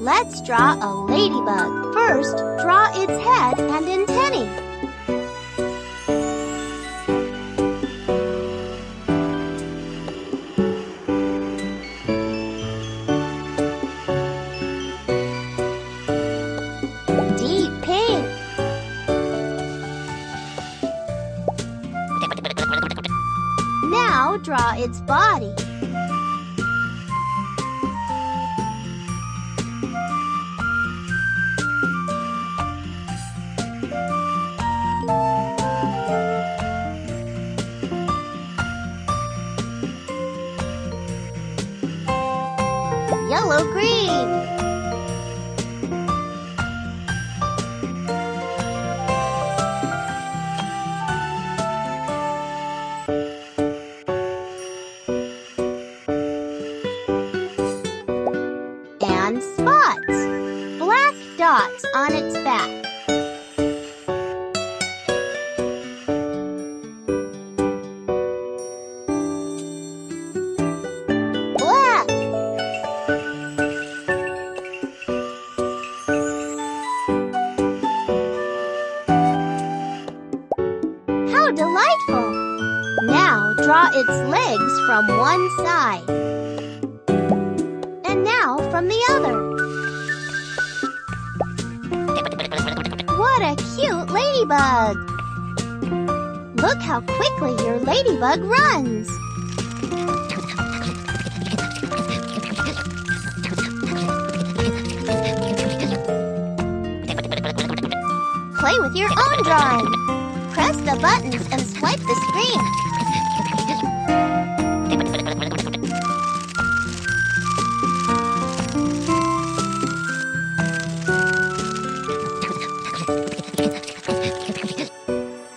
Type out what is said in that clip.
Let's draw a ladybug. First, draw its head and antennae. Deep pink. Now draw its body. Yellow green. And spots, black dots on its back. Delightful! Now draw its legs from one side, and now from the other. What a cute ladybug! Look how quickly your ladybug runs! Play with your own drawing! Press the buttons and swipe the screen.